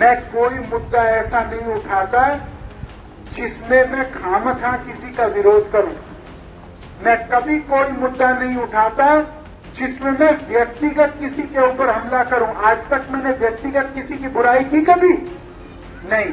मैं कोई मुद्दा ऐसा नहीं उठाता जिसमें मैं खामखा किसी का विरोध करूं। मैं कभी कोई मुद्दा नहीं उठाता जिसमें मैं व्यक्तिगत किसी के ऊपर हमला करूं। आज तक मैंने व्यक्तिगत किसी की बुराई की कभी नहीं।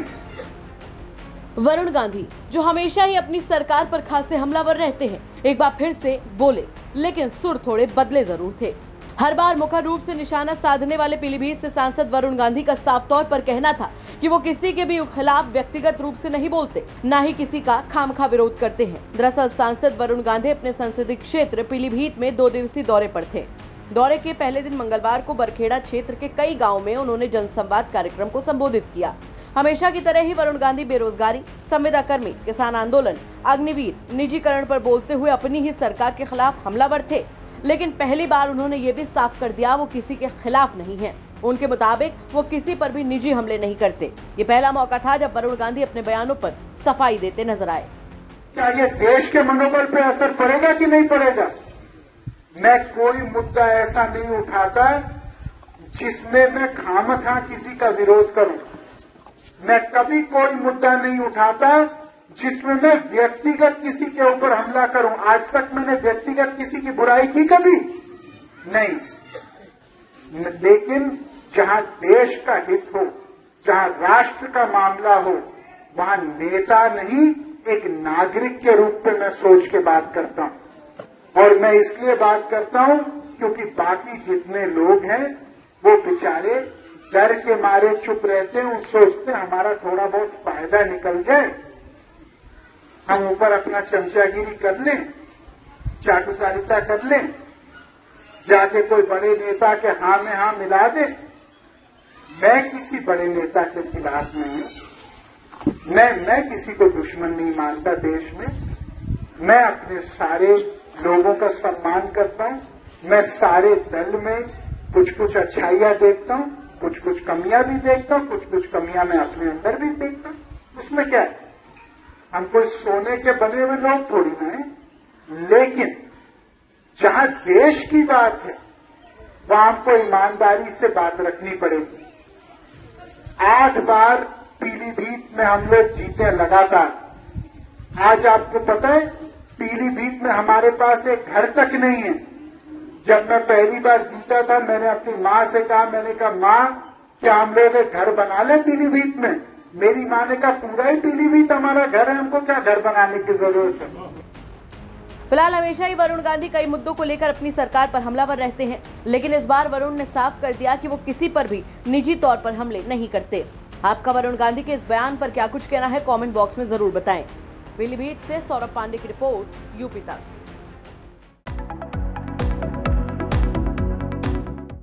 वरुण गांधी, जो हमेशा ही अपनी सरकार पर खासे हमलावर रहते हैं, एक बार फिर से बोले, लेकिन सुर थोड़े बदले जरूर थे। हर बार मुखर रूप से निशाना साधने वाले पीलीभीत से सांसद वरुण गांधी का साफ तौर पर कहना था कि वो किसी के भी खिलाफ व्यक्तिगत रूप से नहीं बोलते, ना ही किसी का खामखा विरोध करते हैं। दरअसल सांसद वरुण गांधी अपने संसदीय क्षेत्र पीलीभीत में 2 दिवसीय दौरे पर थे। दौरे के पहले दिन मंगलवार को बरखेड़ा क्षेत्र के कई गाँव में उन्होंने जनसंवाद कार्यक्रम को संबोधित किया। हमेशा की तरह ही वरुण गांधी बेरोजगारी, संविदाकर्मी, किसान आंदोलन, अग्निवीर, निजीकरण पर बोलते हुए अपनी ही सरकार के खिलाफ हमलावर थे। लेकिन पहली बार उन्होंने ये भी साफ कर दिया वो किसी के खिलाफ नहीं है। उनके मुताबिक वो किसी पर भी निजी हमले नहीं करते। ये पहला मौका था जब वरुण गांधी अपने बयानों पर सफाई देते नजर आए। क्या ये देश के मनोबल पर असर पड़ेगा कि नहीं पड़ेगा? मैं कोई मुद्दा ऐसा नहीं उठाता जिसमें मैं खामखा किसी का विरोध करूँ। मैं कभी कोई मुद्दा नहीं उठाता जिसमें मैं व्यक्तिगत किसी के ऊपर हमला करूं। आज तक मैंने व्यक्तिगत किसी की बुराई की कभी नहीं। लेकिन जहां देश का हित हो, जहां राष्ट्र का मामला हो, वहां नेता नहीं, एक नागरिक के रूप में मैं सोच के बात करता हूं। और मैं इसलिए बात करता हूं क्योंकि बाकी जितने लोग हैं वो बेचारे डर के मारे चुप रहते हैं। सोचते हैं हमारा थोड़ा बहुत फायदा निकल जाए, हम ऊपर अपना चमचागिरी कर लें, चाटुकारिता कर लें, जाके कोई बड़े नेता के हां में हां मिला दें। मैं किसी बड़े नेता के खिलाफ नहीं हूं। मैं किसी को दुश्मन नहीं मानता देश में। मैं अपने सारे लोगों का सम्मान करता हूं। मैं सारे दल में कुछ अच्छाइयां देखता हूं, कुछ कमियां भी देखता हूं, कुछ कमियां मैं अपने अंदर भी देखता हूं। उसमें क्या है, हम कोई सोने के बने हुए लोग थोड़ी ना है। लेकिन जहां देश की बात है वहां हमको ईमानदारी से बात रखनी पड़ेगी। 8 बार पीलीभीत में हम लोग जीते लगातार। आज आपको पता है पीलीभीत में हमारे पास एक घर तक नहीं है। जब मैं पहली बार जीता था मैंने अपनी माँ से कहा, मैंने कहा माँ क्या हम लोग एक घर बना लें पीलीभीत में? मेरी माँ ने कहा पूरा ही पीलीभीत हमारा घर है, हमको क्या घर बनाने की जरूरत है। फिलहाल हमेशा ही वरुण गांधी कई मुद्दों को लेकर अपनी सरकार पर हमलावर रहते हैं, लेकिन इस बार वरुण ने साफ कर दिया कि वो किसी पर भी निजी तौर पर हमले नहीं करते। आपका वरुण गांधी के इस बयान पर क्या कुछ कहना है, कॉमेंट बॉक्स में जरूर बताएं। पीलीभीत से सौरभ पांडे की रिपोर्ट, यूपी तक।